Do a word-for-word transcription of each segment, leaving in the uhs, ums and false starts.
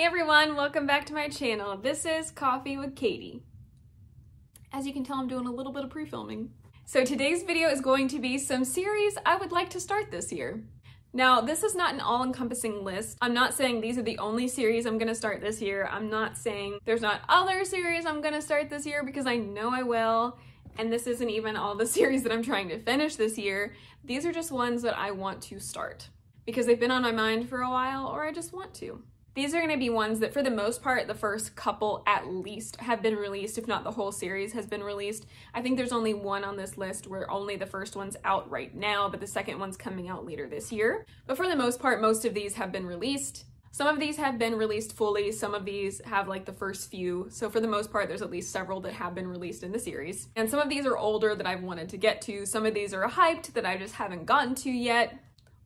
Hey everyone, welcome back to my channel. This is Coffee with Cady. As you can tell, I'm doing a little bit of pre-filming. So today's video is going to be some series I would like to start this year. Now, this is not an all-encompassing list. I'm not saying these are the only series I'm gonna start this year. I'm not saying there's not other series I'm gonna start this year, because I know I will. And this isn't even all the series that I'm trying to finish this year. These are just ones that I want to start because they've been on my mind for a while, or I just want to. These are gonna be ones that for the most part, the first couple at least have been released, if not the whole series has been released. I think there's only one on this list where only the first one's out right now, but the second one's coming out later this year. But for the most part, most of these have been released. Some of these have been released fully, some of these have like the first few, so for the most part there's at least several that have been released in the series. And some of these are older that I've wanted to get to, some of these are hyped that I just haven't gotten to yet,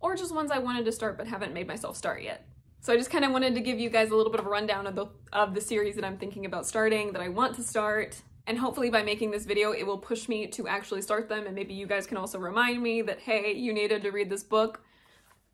or just ones I wanted to start but haven't made myself start yet. So I just kind of wanted to give you guys a little bit of a rundown of the, of the series that I'm thinking about starting, that I want to start, and hopefully by making this video it will push me to actually start them, and maybe you guys can also remind me that, hey, you needed to read this book,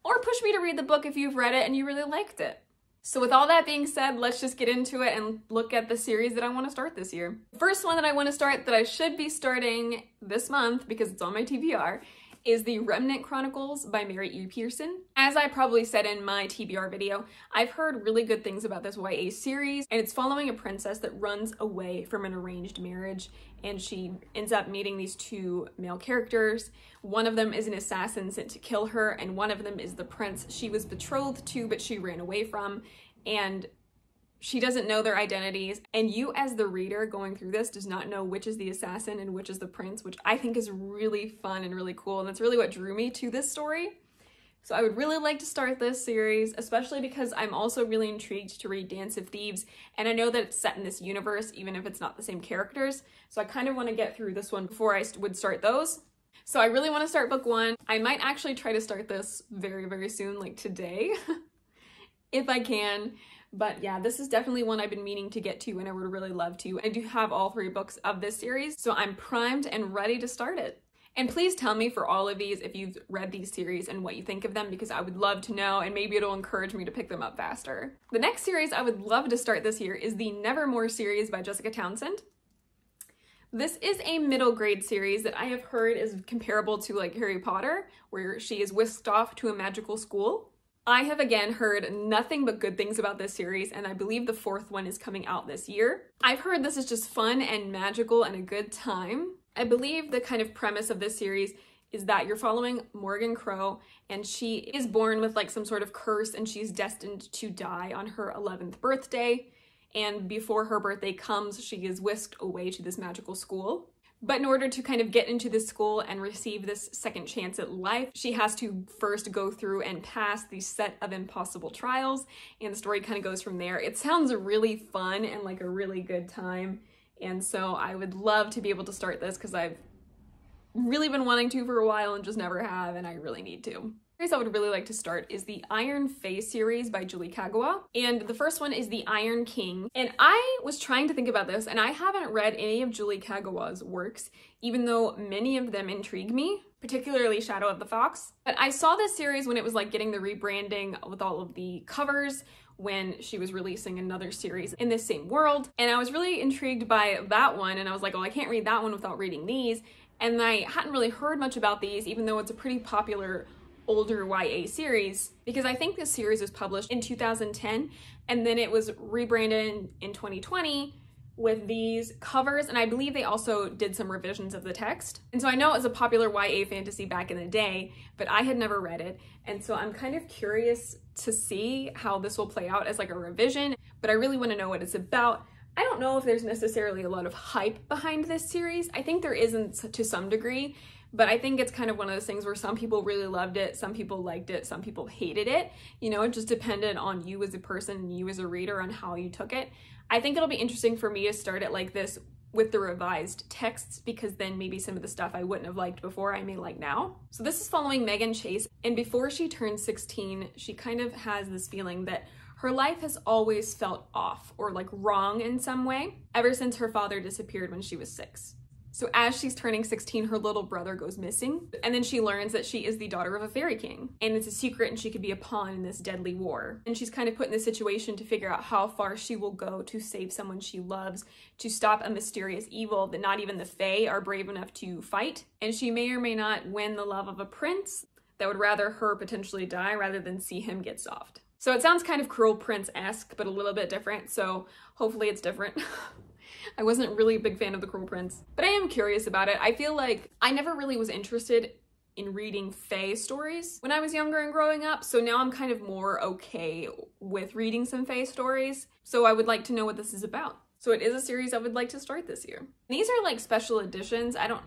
or push me to read the book if you've read it and you really liked it. So with all that being said, let's just get into it and look at the series that I want to start this year. The first one that I want to start, that I should be starting this month because it's on my T B R, is The Remnant Chronicles by Mary E. Pearson. As I probably said in my T B R video, I've heard really good things about this Y A series, and it's following a princess that runs away from an arranged marriage, and she ends up meeting these two male characters. One of them is an assassin sent to kill her, and one of them is the prince she was betrothed to but she ran away from, and she doesn't know their identities, and you as the reader going through this does not know which is the assassin and which is the prince, which I think is really fun and really cool, and that's really what drew me to this story. So I would really like to start this series, especially because I'm also really intrigued to read Dance of Thieves, and I know that it's set in this universe even if it's not the same characters, so I kind of want to get through this one before I would start those. So I really want to start book one. I might actually try to start this very, very soon, like today, if I can. But yeah, this is definitely one I've been meaning to get to and I would really love to. I do have all three books of this series, so I'm primed and ready to start it. And please tell me for all of these if you've read these series and what you think of them, because I would love to know, and maybe it'll encourage me to pick them up faster. The next series I would love to start this year is the Nevermore series by Jessica Townsend. This is a middle grade series that I have heard is comparable to like Harry Potter, where she is whisked off to a magical school. I have again heard nothing but good things about this series, and I believe the fourth one is coming out this year. I've heard this is just fun and magical and a good time. I believe the kind of premise of this series is that you're following Morgan Crow, and she is born with like some sort of curse and she's destined to die on her eleventh birthday, and before her birthday comes she is whisked away to this magical school. But in order to kind of get into this school and receive this second chance at life, she has to first go through and pass the set of impossible trials, and the story kind of goes from there. It sounds really fun and like a really good time, and so I would love to be able to start this because I've really been wanting to for a while and just never have, and I really need to. The series I would really like to start is the Iron Fey series by Julie Kagawa, and the first one is the Iron King. And I was trying to think about this, and I haven't read any of Julie Kagawa's works, even though many of them intrigue me, particularly Shadow of the Fox. But I saw this series when it was like getting the rebranding with all of the covers, when she was releasing another series in this same world, and I was really intrigued by that one, and I was like, well, I can't read that one without reading these. And I hadn't really heard much about these, even though it's a pretty popular older Y A series, because I think this series was published in two thousand ten and then it was rebranded in twenty twenty with these covers, and I believe they also did some revisions of the text. And so I know it was a popular Y A fantasy back in the day, but I had never read it, and so I'm kind of curious to see how this will play out as like a revision, but I really want to know what it's about. I don't know if there's necessarily a lot of hype behind this series. I think there isn't to some degree, but I think it's kind of one of those things where some people really loved it, some people liked it, some people hated it. You know, it just depended on you as a person and you as a reader on how you took it. I think it'll be interesting for me to start it like this with the revised texts, because then maybe some of the stuff I wouldn't have liked before I may like now. So this is following Megan Chase, and before she turns sixteen, she kind of has this feeling that her life has always felt off or like wrong in some way ever since her father disappeared when she was six. So as she's turning sixteen, her little brother goes missing, and then she learns that she is the daughter of a fairy king, and it's a secret and she could be a pawn in this deadly war. And she's kind of put in this situation to figure out how far she will go to save someone she loves, to stop a mysterious evil that not even the Fae are brave enough to fight. And she may or may not win the love of a prince that would rather her potentially die rather than see him get soft. So it sounds kind of Cruel Prince-esque, but a little bit different, so hopefully it's different. I wasn't really a big fan of The Cruel Prince, but I am curious about it. I feel like I never really was interested in reading Fae stories when I was younger and growing up, so now I'm kind of more okay with reading some Fae stories, so I would like to know what this is about. So it is a series I would like to start this year. These are like special editions. I don't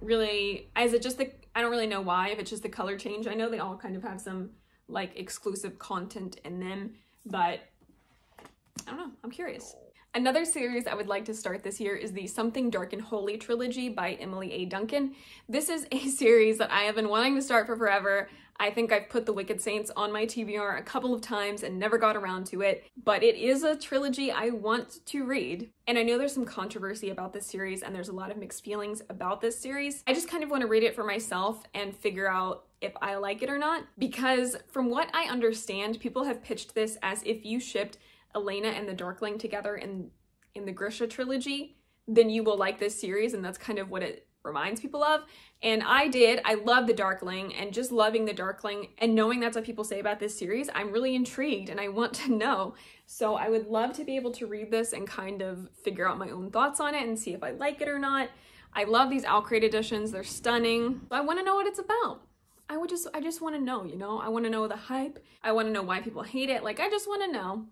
really, is it just the, I don't really know why, if it's just the color change. I know they all kind of have some like exclusive content in them, but I don't know, I'm curious. Another series I would like to start this year is the Something Dark and Holy trilogy by Emily A. Duncan. This is a series that I have been wanting to start for forever. I think I've put The Wicked Saints on my T B R a couple of times and never got around to it, but it is a trilogy I want to read. And I know there's some controversy about this series and there's a lot of mixed feelings about this series. I just kind of want to read it for myself and figure out if I like it or not, because from what I understand, people have pitched this as if you shipped Elena and the Darkling together in in the Grisha trilogy, then you will like this series, and that's kind of what it reminds people of. And I did. I love the Darkling, and just loving the Darkling and knowing that's what people say about this series, I'm really intrigued and I want to know. So I would love to be able to read this and kind of figure out my own thoughts on it and see if I like it or not. I love these Alcrate editions. They're stunning. I want to know what it's about. I would just I just want to know, you know? I want to know the hype. I want to know why people hate it. Like, I just want to know.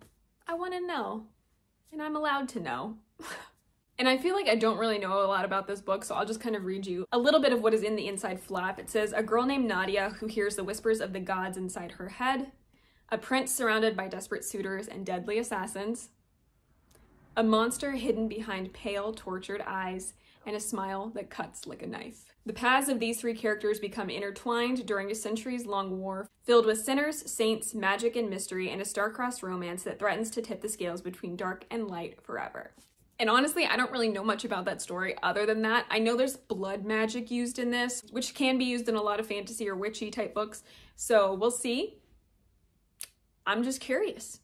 I want to know, and I'm allowed to know. And I feel like I don't really know a lot about this book, so I'll just kind of read you a little bit of what is in the inside flap. It says, a girl named Nadia who hears the whispers of the gods inside her head, a prince surrounded by desperate suitors and deadly assassins, a monster hidden behind pale, tortured eyes, and a smile that cuts like a knife. The paths of these three characters become intertwined during a centuries-long war filled with sinners, saints, magic, and mystery, and a star-crossed romance that threatens to tip the scales between dark and light forever. And honestly, I don't really know much about that story other than that. I know there's blood magic used in this, which can be used in a lot of fantasy or witchy type books, so we'll see. I'm just curious.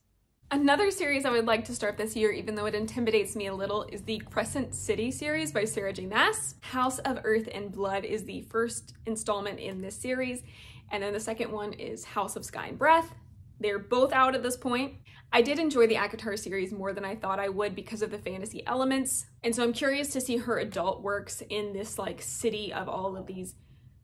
Another series I would like to start this year, even though it intimidates me a little, is the Crescent City series by Sarah J. Maas. House of Earth and Blood is the first installment in this series, and then the second one is House of Sky and Breath. They're both out at this point. I did enjoy the ACOTAR series more than I thought I would because of the fantasy elements, and so I'm curious to see her adult works in this like city of all of these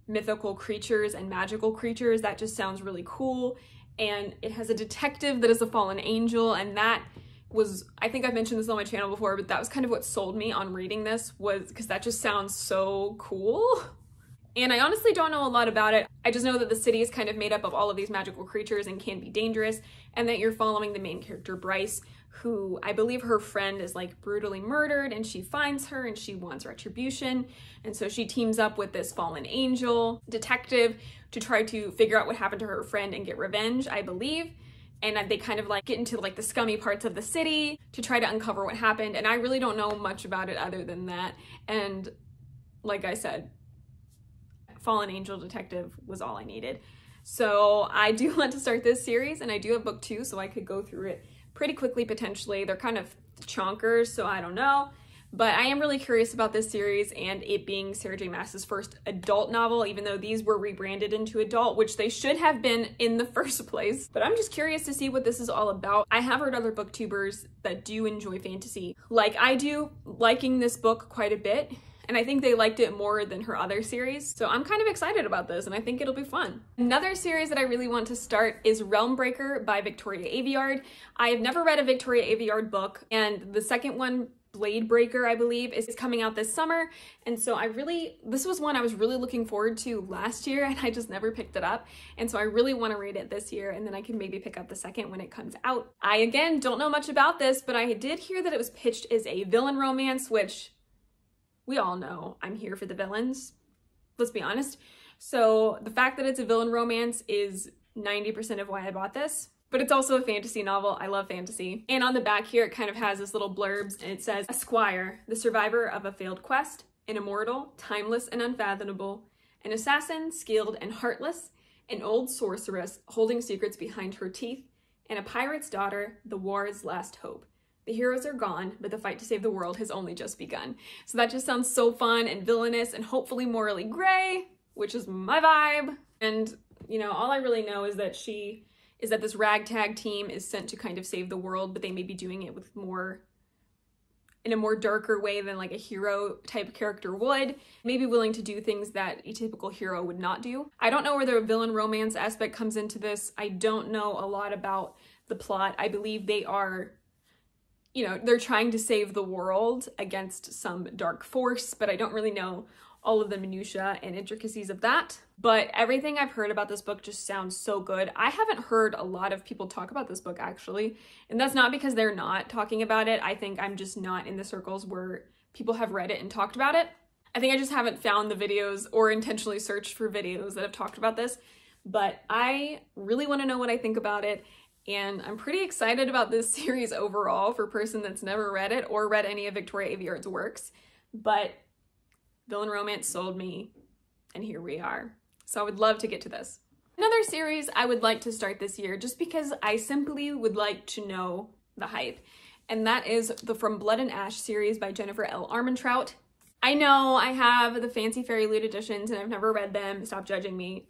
mythical creatures and magical creatures. That just sounds really cool. And it has a detective that is a fallen angel, and that was, I think I've mentioned this on my channel before, but that was kind of what sold me on reading this, was because that just sounds so cool. And I honestly don't know a lot about it. I just know that the city is kind of made up of all of these magical creatures and can be dangerous, and that you're following the main character, Bryce, who I believe her friend is like brutally murdered, and she finds her and she wants retribution. And so she teams up with this fallen angel detective to try to figure out what happened to her friend and get revenge, I believe. And they kind of like get into like the scummy parts of the city to try to uncover what happened. And I really don't know much about it other than that. And like I said, fallen angel detective was all I needed. So I do want to start this series, and I do have book two, so I could go through it pretty quickly potentially. They're kind of chonkers, so I don't know. But I am really curious about this series and it being Sarah J. Maas's first adult novel, even though these were rebranded into adult, which they should have been in the first place. But I'm just curious to see what this is all about. I have heard other booktubers that do enjoy fantasy, like I do, liking this book quite a bit. And I think they liked it more than her other series. So I'm kind of excited about this, and I think it'll be fun. Another series that I really want to start is Realm Breaker by Victoria Aveyard. I have never read a Victoria Aveyard book, and the second one, Blade Breaker, I believe, is coming out this summer. And so I really, this was one I was really looking forward to last year, and I just never picked it up. And so I really want to read it this year, and then I can maybe pick up the second when it comes out. I, again, don't know much about this, but I did hear that it was pitched as a villain romance, which we all know I'm here for the villains, let's be honest. So the fact that it's a villain romance is ninety percent of why I bought this, but it's also a fantasy novel. I love fantasy. And on the back here, it kind of has this little blurbs, and it says, a squire, the survivor of a failed quest, an immortal, timeless and unfathomable, an assassin, skilled and heartless, an old sorceress holding secrets behind her teeth, and a pirate's daughter, the war's last hope. The heroes are gone, but the fight to save the world has only just begun. So that just sounds so fun and villainous and hopefully morally gray, which is my vibe. And, you know, all I really know is that she, is that this ragtag team is sent to kind of save the world, but they may be doing it with more, in a more darker way than like a hero type character would, maybe willing to do things that a typical hero would not do. I don't know where the villain romance aspect comes into this. I don't know a lot about the plot. I believe they are, you know, they're trying to save the world against some dark force, but I don't really know all of the minutiae and intricacies of that. But everything I've heard about this book just sounds so good. I haven't heard a lot of people talk about this book, actually, and that's not because they're not talking about it. I think I'm just not in the circles where people have read it and talked about it. I think I just haven't found the videos or intentionally searched for videos that have talked about this, but I really want to know what I think about it. And I'm pretty excited about this series overall for a person that's never read it or read any of Victoria Aveyard's works. But villain romance sold me, and here we are. So I would love to get to this. Another series I would like to start this year just because I simply would like to know the hype. And that is the From Blood and Ash series by Jennifer L. Armentrout. I know I have the Fancy Fairy Loot editions and I've never read them. Stop judging me.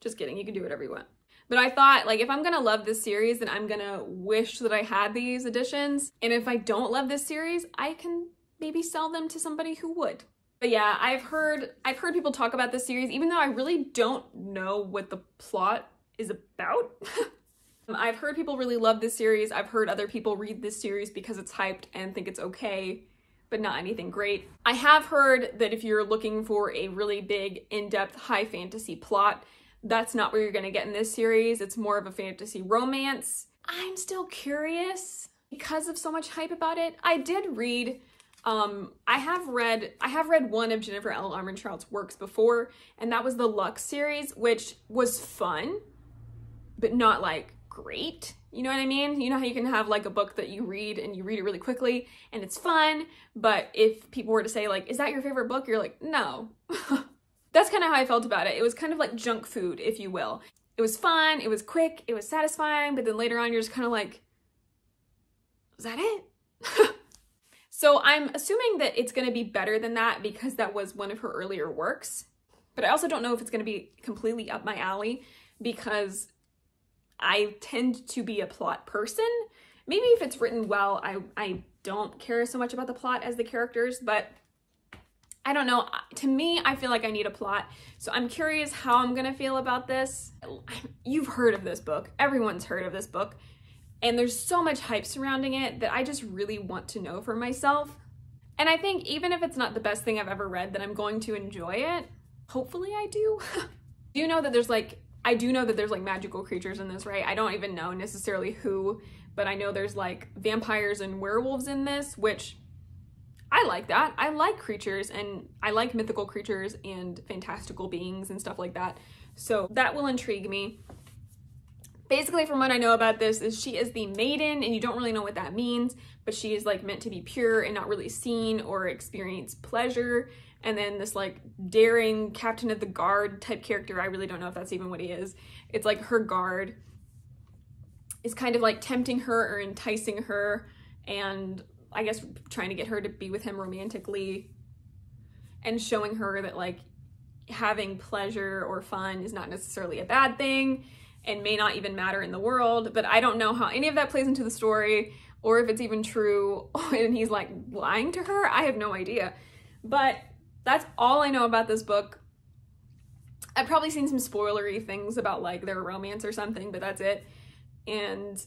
Just kidding, you can do whatever you want. But I thought, like, if I'm gonna love this series, then I'm gonna wish that I had these editions. And if I don't love this series, I can maybe sell them to somebody who would. But yeah, I've heard I've heard people talk about this series, even though I really don't know what the plot is about. I've heard people really love this series. I've heard other people read this series because it's hyped and think it's okay, but not anything great. I have heard that if you're looking for a really big, in-depth, high fantasy plot, that's not where you're gonna get in this series. It's more of a fantasy romance. I'm still curious because of so much hype about it. I did read, um, I have read, I have read one of Jennifer L. Armentrout's works before, and that was the Lux series, which was fun, but not like great. You know what I mean? You know how you can have like a book that you read and you read it really quickly and it's fun, but if people were to say like, is that your favorite book? You're like, no. That's kind of how I felt about it. It was kind of like junk food, if you will. It was fun, it was quick, it was satisfying, but then later on you're just kind of like, is that it? So I'm assuming that it's gonna be better than that because that was one of her earlier works. But I also don't know if it's gonna be completely up my alley because I tend to be a plot person. Maybe if it's written well, I, I don't care so much about the plot as the characters, but I don't know. To me, I feel like I need a plot. So I'm curious how I'm gonna feel about this. You've heard of this book. Everyone's heard of this book. And there's so much hype surrounding it that I just really want to know for myself. And I think even if it's not the best thing I've ever read, that I'm going to enjoy it. Hopefully I do. I do know that there's like, I do know that there's like magical creatures in this, right? I don't even know necessarily who, but I know there's like vampires and werewolves in this, which I like that. I like creatures and I like mythical creatures and fantastical beings and stuff like that. So that will intrigue me. Basically, from what I know about this is she is the maiden, and you don't really know what that means, but she is like meant to be pure and not really seen or experience pleasure. And then this like daring captain of the guard type character, I really don't know if that's even what he is. It's like her guard is kind of like tempting her or enticing her, and I guess trying to get her to be with him romantically and showing her that like having pleasure or fun is not necessarily a bad thing and may not even matter in the world. But I don't know how any of that plays into the story or if it's even true and he's like lying to her. I have no idea, but that's all I know about this book. I've probably seen some spoilery things about like their romance or something, but that's it. And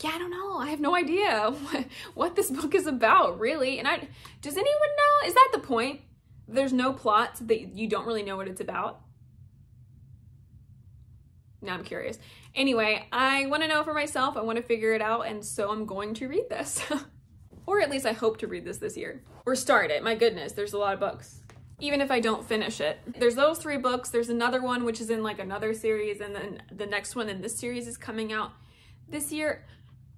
yeah, I don't know. I have no idea what, what this book is about, really. And I, does anyone know? Is that the point? There's no plot so that you don't really know what it's about? Now I'm curious. Anyway, I want to know for myself. I want to figure it out. And so I'm going to read this. Or at least I hope to read this this year. Or start it. My goodness, there's a lot of books. Even if I don't finish it. There's those three books. There's another one, which is in like another series. And then the next one in this series is coming out this year.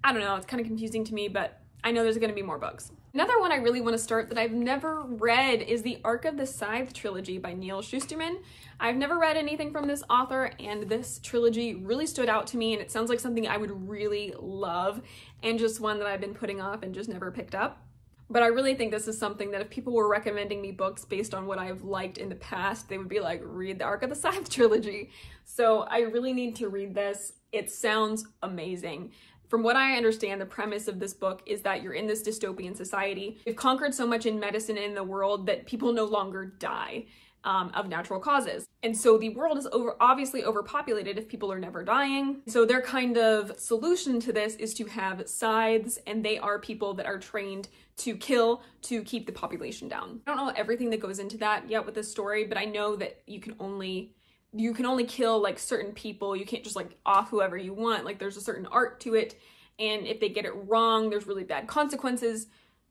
I don't know, it's kind of confusing to me, but I know there's gonna be more books. Another one I really want to start that I've never read is the Ark of the Scythe trilogy by Neil Shusterman. I've never read anything from this author, and this trilogy really stood out to me, and it sounds like something I would really love and just one that I've been putting off and just never picked up. But I really think this is something that if people were recommending me books based on what I've liked in the past, they would be like, read the Ark of the Scythe trilogy. So I really need to read this. It sounds amazing. From what I understand, the premise of this book is that you're in this dystopian society. We've conquered so much in medicine and in the world that people no longer die um, of natural causes. And so the world is over, obviously overpopulated if people are never dying. So their kind of solution to this is to have scythes, and they are people that are trained to kill to keep the population down. I don't know everything that goes into that yet with this story, but I know that you can only You can only kill like certain people. You can't just like off whoever you want. Like there's a certain art to it. And if they get it wrong, there's really bad consequences.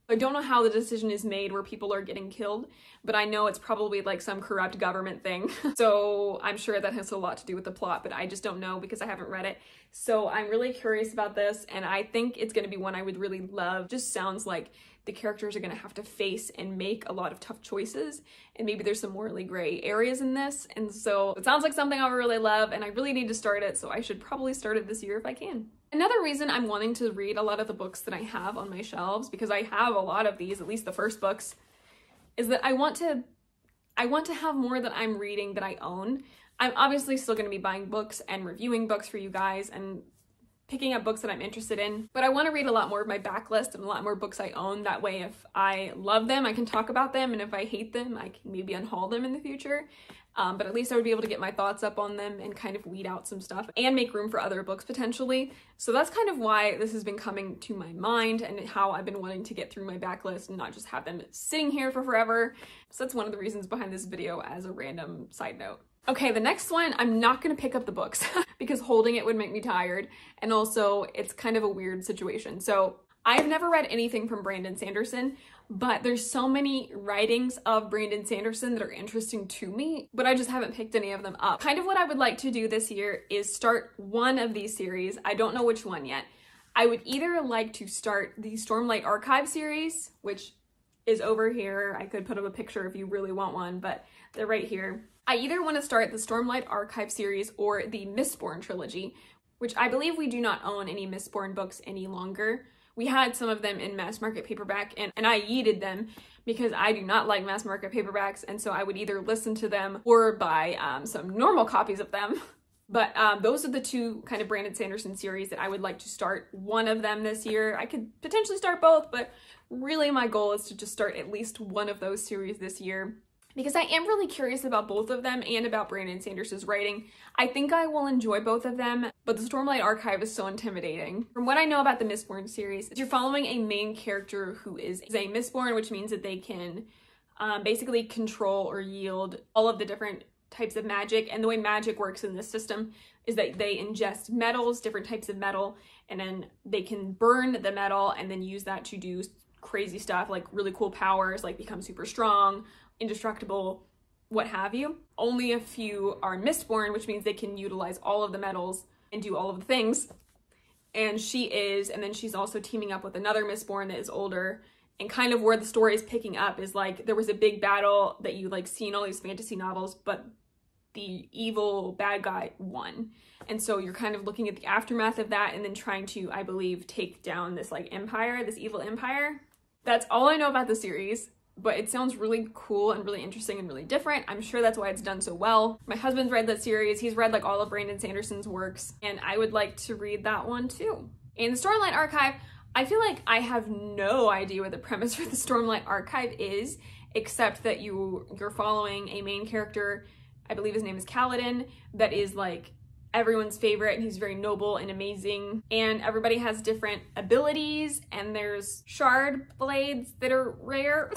I don't know how the decision is made where people are getting killed, but I know it's probably like some corrupt government thing. So I'm sure that has a lot to do with the plot, but I just don't know because I haven't read it. So I'm really curious about this, and I think it's gonna be one I would really love. Just sounds like the characters are gonna have to face and make a lot of tough choices, and maybe there's some morally gray areas in this. And so it sounds like something I really love, and I really need to start it, so I should probably start it this year if I can. Another reason I'm wanting to read a lot of the books that I have on my shelves, because I have a lot of these, at least the first books, is that I want to I want to have more that I'm reading that I own. I'm obviously still gonna be buying books and reviewing books for you guys and picking up books that I'm interested in, but I want to read a lot more of my backlist and a lot more books I own. That way, if I love them, I can talk about them, and if I hate them, I can maybe unhaul them in the future. Um, but at least I would be able to get my thoughts up on them and kind of weed out some stuff and make room for other books potentially. So that's kind of why this has been coming to my mind and how I've been wanting to get through my backlist and not just have them sitting here for forever. So that's one of the reasons behind this video as a random side note. Okay, the next one, I'm not gonna pick up the books because holding it would make me tired, and also it's kind of a weird situation. So I've never read anything from Brandon Sanderson, but there's so many writings of Brandon Sanderson that are interesting to me, but I just haven't picked any of them up. Kind of what I would like to do this year is start one of these series. I don't know which one yet. I would either like to start the Stormlight Archive series, which is over here. I could put up a picture if you really want one, but they're right here. I either want to start the Stormlight Archive series or the Mistborn trilogy, which I believe we do not own any Mistborn books any longer. We had some of them in mass market paperback, and, and I yeeted them because I do not like mass market paperbacks, and so I would either listen to them or buy um, some normal copies of them. But um, those are the two kind of Brandon Sanderson series that I would like to start one of them this year. I could potentially start both, but really my goal is to just start at least one of those series this year, because I am really curious about both of them and about Brandon Sanderson's writing. I think I will enjoy both of them, but the Stormlight Archive is so intimidating. From what I know about the Mistborn series, you're following a main character who is a Mistborn, which means that they can um, basically control or yield all of the different types of magic. And the way magic works in this system is that they ingest metals, different types of metal, and then they can burn the metal and then use that to do crazy stuff, like really cool powers, like become super strong, indestructible, what have you. Only a few are Mistborn, which means they can utilize all of the metals and do all of the things. And she is, and then she's also teaming up with another Mistborn that is older. And kind of where the story is picking up is like, there was a big battle that you like see in all these fantasy novels, but the evil bad guy won. And so you're kind of looking at the aftermath of that and then trying to, I believe, take down this like empire, this evil empire. That's all I know about the series, but it sounds really cool and really interesting and really different. I'm sure that's why it's done so well. My husband's read that series. He's read like all of Brandon Sanderson's works, and I would like to read that one too. In the Stormlight Archive, I feel like I have no idea what the premise for the Stormlight Archive is, except that you, you're following a main character, I believe his name is Kaladin, that is like everyone's favorite, and he's very noble and amazing, and everybody has different abilities, and there's shard blades that are rare.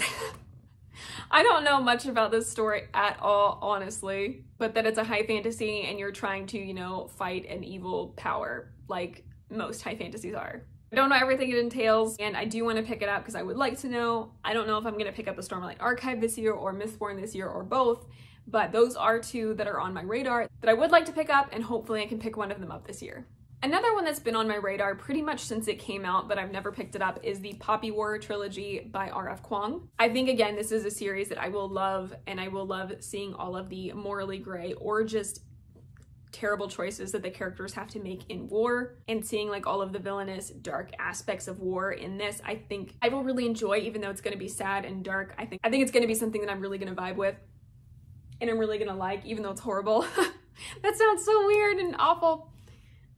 I don't know much about this story at all, honestly, but that it's a high fantasy and you're trying to, you know, fight an evil power like most high fantasies are. I don't know everything it entails, and I do want to pick it up because I would like to know. I don't know if I'm going to pick up the Stormlight Archive this year or Mistborn this year or both, but those are two that are on my radar that I would like to pick up, and hopefully I can pick one of them up this year. Another one that's been on my radar pretty much since it came out, but I've never picked it up, is the Poppy War trilogy by R F Kuang. I think, again, this is a series that I will love, and I will love seeing all of the morally gray or just terrible choices that the characters have to make in war, and seeing like all of the villainous dark aspects of war in this, I think I will really enjoy, even though it's going to be sad and dark. I think I think it's going to be something that I'm really going to vibe with, and I'm really going to like, even though it's horrible. That sounds so weird and awful.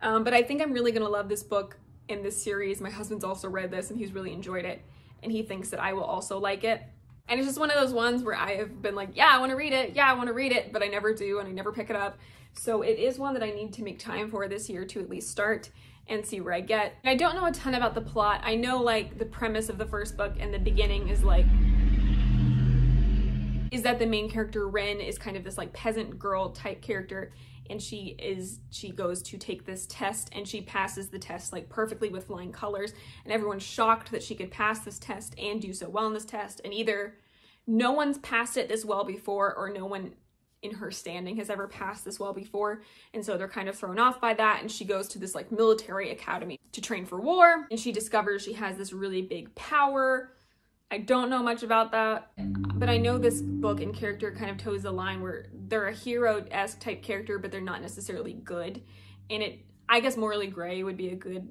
Um, but I think I'm really going to love this book and this series. My husband's also read this and he's really enjoyed it, and he thinks that I will also like it. And it's just one of those ones where I have been like, yeah, I want to read it. Yeah, I want to read it, but I never do, and I never pick it up. So it is one that I need to make time for this year to at least start and see where I get. And I don't know a ton about the plot. I know like the premise of the first book and the beginning is like, is that the main character Rin is kind of this like peasant girl type character, and she is she goes to take this test, and she passes the test like perfectly with flying colors, and everyone's shocked that she could pass this test and do so well in this test, and either no one's passed it this well before, or no one in her standing has ever passed this well before, and so they're kind of thrown off by that. And she goes to this like military academy to train for war, and she discovers she has this really big power. I don't know much about that, but I know this book and character kind of toes the line where they're a hero-esque type character, but they're not necessarily good. And it, I guess morally gray would be a good,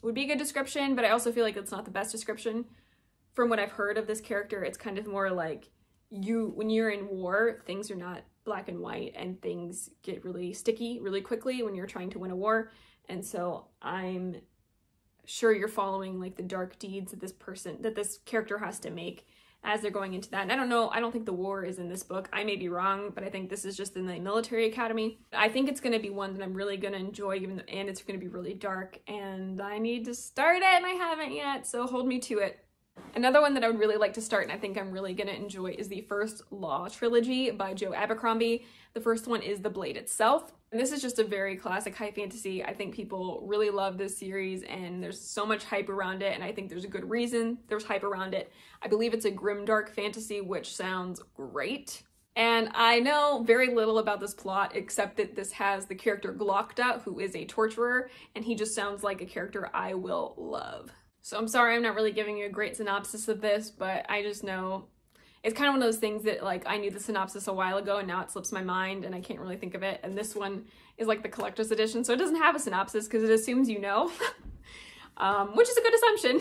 would be a good description, but I also feel like it's not the best description. From what I've heard of this character, it's kind of more like you, when you're in war, things are not black and white, and things get really sticky really quickly when you're trying to win a war. And so I'm sure you're following like the dark deeds that this person, that this character has to make as they're going into that. And I don't know, I don't think the war is in this book. I may be wrong, but I think this is just in the military academy. I think it's going to be one that I'm really going to enjoy, even though, and it's going to be really dark, and I need to start it and I haven't yet, so hold me to it. Another one that I would really like to start, and I think I'm really going to enjoy, is the First Law trilogy by Joe Abercrombie. The first one is The Blade Itself. And this is just a very classic high fantasy. I think people really love this series, and there's so much hype around it, and I think there's a good reason there's hype around it. I believe it's a grimdark fantasy, which sounds great. And I know very little about this plot, except that this has the character Glokta, who is a torturer, and he just sounds like a character I will love. So I'm sorry I'm not really giving you a great synopsis of this, but I just know it's kind of one of those things that like I knew the synopsis a while ago and now it slips my mind and I can't really think of it. And this one is like the collector's edition, so it doesn't have a synopsis because it assumes you know, um, which is a good assumption.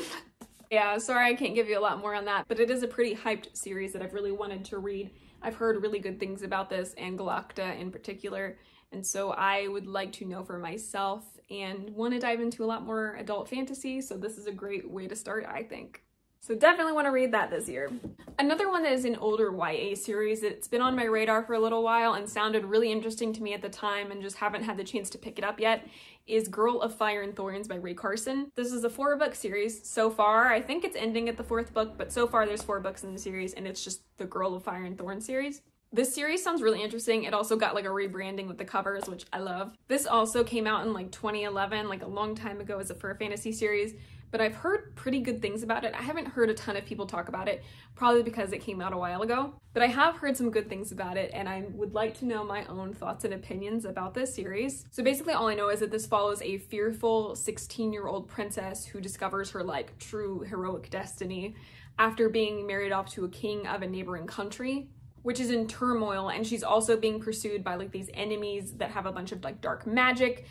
Yeah, sorry I can't give you a lot more on that, but it is a pretty hyped series that I've really wanted to read. I've heard really good things about this and Galacta in particular, and so I would like to know for myself and want to dive into a lot more adult fantasy, so this is a great way to start, I think. So definitely want to read that this year. Another one that is an older Y A series that's been on my radar for a little while and sounded really interesting to me at the time and just haven't had the chance to pick it up yet is Girl of Fire and Thorns by Ray Carson. This is a four book series so far. I think it's ending at the fourth book, but so far there's four books in the series, and it's just the Girl of Fire and Thorns series. This series sounds really interesting. It also got like a rebranding with the covers, which I love. This also came out in like twenty eleven, like a long time ago, as a fur fantasy series, but I've heard pretty good things about it. I haven't heard a ton of people talk about it, probably because it came out a while ago, but I have heard some good things about it, and I would like to know my own thoughts and opinions about this series. So basically all I know is that this follows a fearful sixteen-year-old princess who discovers her like true heroic destiny after being married off to a king of a neighboring country, which is in turmoil, and she's also being pursued by like these enemies that have a bunch of like dark magic.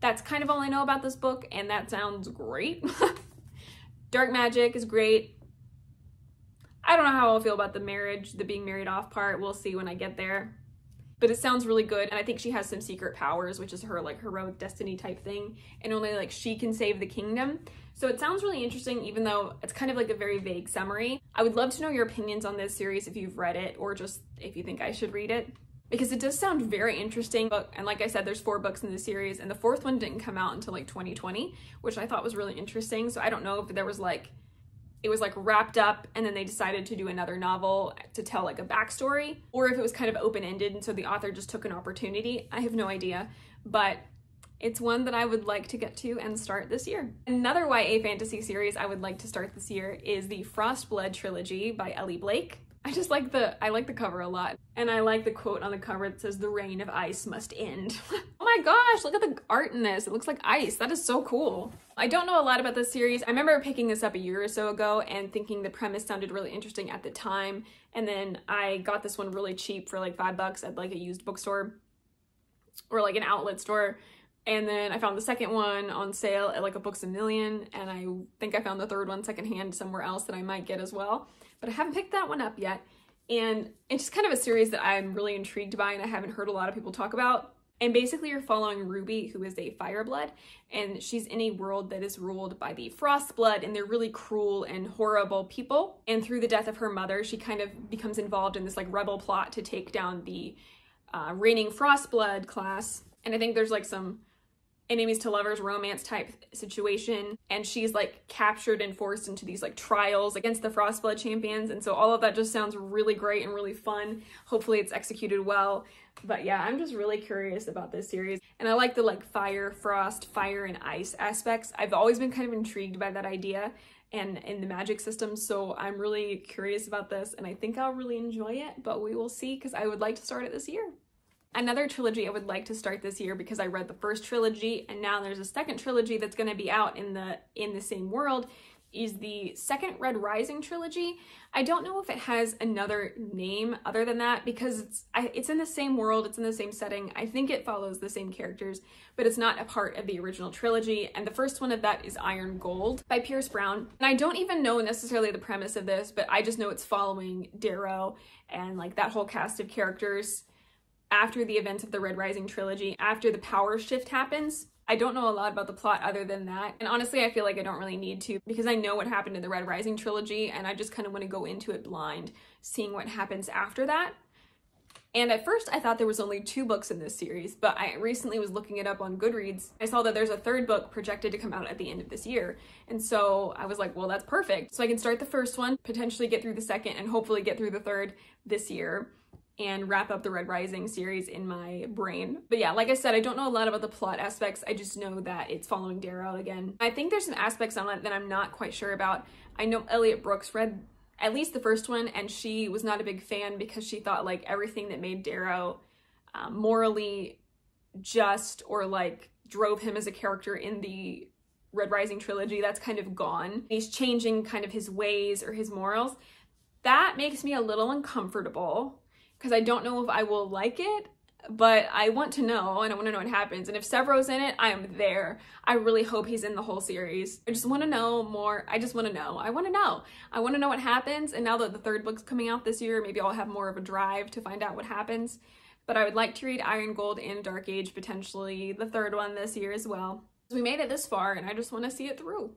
That's kind of all I know about this book, and that sounds great. Dark magic is great. I don't know how I'll feel about the marriage, the being married off part. We'll see when I get there. But it sounds really good, and I think she has some secret powers, which is her like heroic destiny type thing, and only like she can save the kingdom. So it sounds really interesting, even though it's kind of like a very vague summary. I would love to know your opinions on this series if you've read it, or just if you think I should read it, because it does sound very interesting. But, and like I said, there's four books in the series, and the fourth one didn't come out until like twenty twenty, which I thought was really interesting. So I don't know if there was like, it was like wrapped up and then they decided to do another novel to tell like a backstory, or if it was kind of open-ended and so the author just took an opportunity. I have no idea, but it's one that I would like to get to and start this year. Another Y A fantasy series I would like to start this year is the Frostblood trilogy by Ellie Blake. I just like the, I like the cover a lot. And I like the quote on the cover that says, "The reign of ice must end." Oh my gosh, look at the art in this. It looks like ice. That is so cool. I don't know a lot about this series. I remember picking this up a year or so ago and thinking the premise sounded really interesting at the time. And then I got this one really cheap for like five bucks at like a used bookstore or like an outlet store. And then I found the second one on sale at like a Books A Million. And I think I found the third one secondhand somewhere else that I might get as well. But I haven't picked that one up yet. And it's just kind of a series that I'm really intrigued by and I haven't heard a lot of people talk about. And basically you're following Ruby, who is a Fireblood, and she's in a world that is ruled by the Frostblood, and they're really cruel and horrible people. And through the death of her mother, she kind of becomes involved in this like rebel plot to take down the uh, reigning Frostblood class. And I think there's like some enemies to lovers romance type situation, and she's like captured and forced into these like trials against the Frostblood champions. And so all of that just sounds really great and really fun. Hopefully it's executed well. But yeah, I'm just really curious about this series, and I like the like fire, frost, fire, and ice aspects. I've always been kind of intrigued by that idea and in the magic system, so I'm really curious about this, and I think I'll really enjoy it, but we will see, because I would like to start it this year. Another trilogy I would like to start this year, because I read the first trilogy and now there's a second trilogy that's going to be out in the in the same world, is the second Red Rising trilogy. I don't know if it has another name other than that, because it's I, it's in the same world, it's in the same setting. I think it follows the same characters, but it's not a part of the original trilogy. And the first one of that is Iron Gold by Pierce Brown. And I don't even know necessarily the premise of this, but I just know it's following Darrow and like that whole cast of characters after the events of the Red Rising trilogy, after the power shift happens. I don't know a lot about the plot other than that. And honestly, I feel like I don't really need to, because I know what happened in the Red Rising trilogy, and I just kind of want to go into it blind, seeing what happens after that. And at first I thought there was only two books in this series, but I recently was looking it up on Goodreads. I saw that there's a third book projected to come out at the end of this year. And so I was like, well, that's perfect. So I can start the first one, potentially get through the second, and hopefully get through the third this year, and wrap up the Red Rising series in my brain. But yeah, like I said, I don't know a lot about the plot aspects. I just know that it's following Darrow again. I think there's some aspects on it that I'm not quite sure about. I know Elliot Brooks read at least the first one, and she was not a big fan, because she thought like everything that made Darrow um, morally just or like drove him as a character in the Red Rising trilogy, that's kind of gone. He's changing kind of his ways or his morals. That makes me a little uncomfortable, because I don't know if I will like it, but I want to know, and I want to know what happens. And if Severo's in it, I am there. I really hope he's in the whole series. I just want to know more. I just want to know. I want to know. I want to know what happens. And now that the third book's coming out this year, maybe I'll have more of a drive to find out what happens. But I would like to read Iron Gold and Dark Age, potentially the third one this year as well. We made it this far, and I just want to see it through.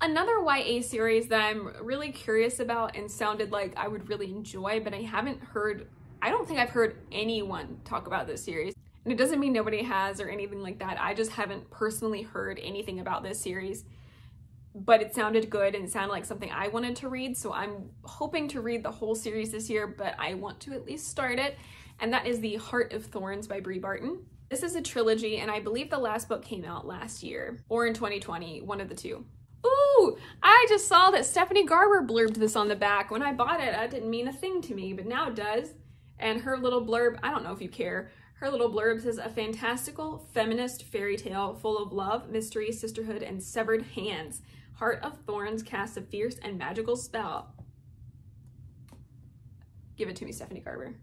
Another Y A series that I'm really curious about and sounded like I would really enjoy, but I haven't heard I don't think I've heard anyone talk about this series. And it doesn't mean nobody has or anything like that. I just haven't personally heard anything about this series, but it sounded good and it sounded like something I wanted to read. So I'm hoping to read the whole series this year, but I want to at least start it. And that is the Heart of Thorns by Brie Barton. This is a trilogy, and I believe the last book came out last year or in twenty twenty, one of the two. Ooh, I just saw that Stephanie Garber blurbed this on the back. When I bought it, that didn't mean a thing to me, but now it does. And her little blurb, I don't know if you care, her little blurb says, "A fantastical feminist fairy tale full of love, mystery, sisterhood, and severed hands. Heart of Thorns casts a fierce and magical spell." Give it to me, Stephanie Garber.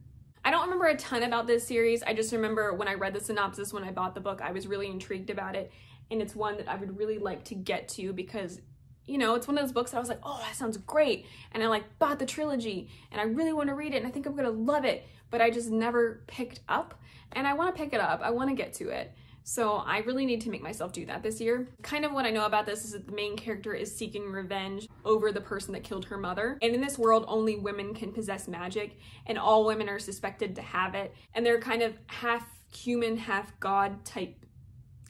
I don't remember a ton about this series. I just remember when I read the synopsis when I bought the book, I was really intrigued about it. And it's one that I would really like to get to, because you know, it's one of those books that I was like, oh, that sounds great. And I like bought the trilogy and I really want to read it and I think I'm going to love it, but I just never picked up, and I want to pick it up. I want to get to it. So I really need to make myself do that this year. Kind of what I know about this is that the main character is seeking revenge over the person that killed her mother. And in this world, only women can possess magic, and all women are suspected to have it. And they're kind of half human, half god type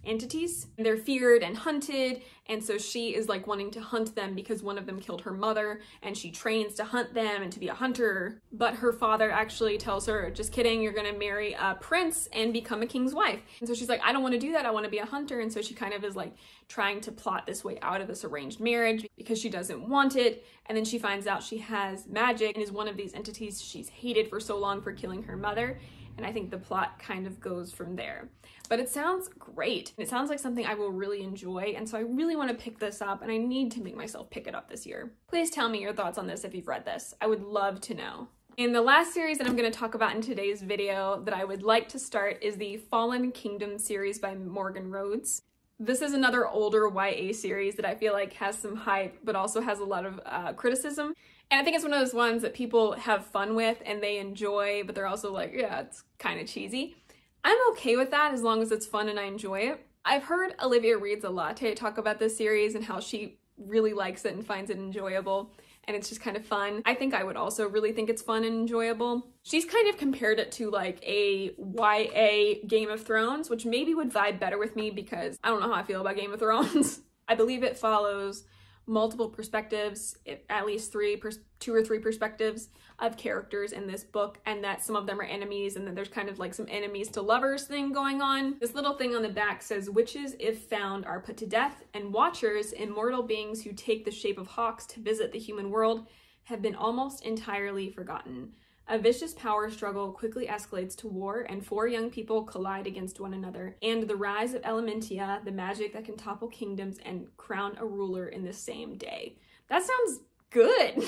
entities. They're feared and hunted, and so she is like wanting to hunt them because one of them killed her mother, and she trains to hunt them and to be a hunter. But her father actually tells her, just kidding, you're gonna marry a prince and become a king's wife. And so she's like, I don't want to do that, I want to be a hunter. And so she kind of is like trying to plot this way out of this arranged marriage because she doesn't want it. And then she finds out she has magic and is one of these entities she's hated for so long for killing her mother. And I think the plot kind of goes from there. But it sounds great. It sounds like something I will really enjoy, and so I really want to pick this up, and I need to make myself pick it up this year. Please tell me your thoughts on this if you've read this. I would love to know. And the last series that I'm going to talk about in today's video that I would like to start is the Fallen Kingdom series by Morgan Rhodes. This is another older Y A series that I feel like has some hype, but also has a lot of uh, criticism. And I think it's one of those ones that people have fun with and they enjoy, but they're also like, yeah, it's kind of cheesy. I'm okay with that as long as it's fun and I enjoy it. I've heard Olivia Reads a Latte talk about this series and how she really likes it and finds it enjoyable, and it's just kind of fun. I think I would also really think it's fun and enjoyable. She's kind of compared it to like a Y A Game of Thrones, which maybe would vibe better with me because I don't know how I feel about Game of Thrones. I believe it follows multiple perspectives, at least three, two or three perspectives of characters in this book, and that some of them are enemies, and then there's kind of like some enemies to lovers thing going on. This little thing on the back says, witches, if found, are put to death, and watchers, immortal beings who take the shape of hawks to visit the human world, have been almost entirely forgotten. A vicious power struggle quickly escalates to war, and four young people collide against one another, and the rise of Elementia, the magic that can topple kingdoms and crown a ruler in the same day. That sounds good.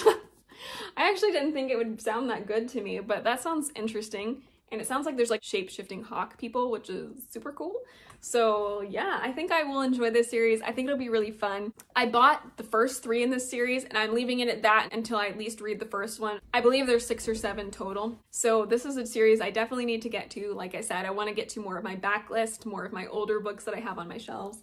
I actually didn't think it would sound that good to me, but that sounds interesting. And it sounds like there's like shape-shifting hawk people, which is super cool. So yeah, I think I will enjoy this series. I think it'll be really fun. I bought the first three in this series, and I'm leaving it at that until I at least read the first one. I believe there's six or seven total. So this is a series I definitely need to get to. Like I said, I want to get to more of my backlist, more of my older books that I have on my shelves.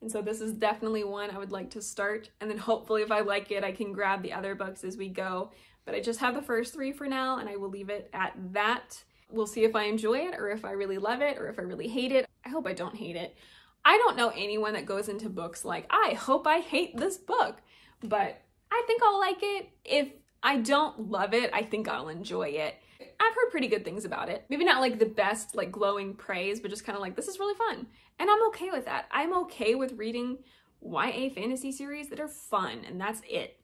And so this is definitely one I would like to start. And then hopefully if I like it, I can grab the other books as we go. But I just have the first three for now, and I will leave it at that. We'll see if I enjoy it, or if I really love it, or if I really hate it. I hope I don't hate it. I don't know anyone that goes into books like, I hope I hate this book, but I think I'll like it. If I don't love it, I think I'll enjoy it. I've heard pretty good things about it. Maybe not like the best, like glowing praise, but just kind of like, this is really fun. And I'm okay with that. I'm okay with reading Y A fantasy series that are fun, and that's it.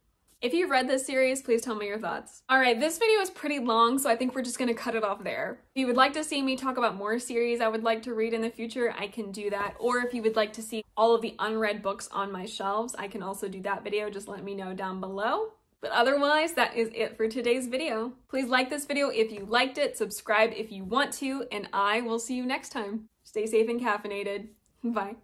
If you've read this series, please tell me your thoughts. All right, this video is pretty long, so I think we're just gonna cut it off there. If you would like to see me talk about more series I would like to read in the future, I can do that. Or if you would like to see all of the unread books on my shelves, I can also do that video. Just let me know down below. But otherwise, that is it for today's video. Please like this video if you liked it, subscribe if you want to, and I will see you next time. Stay safe and caffeinated. Bye.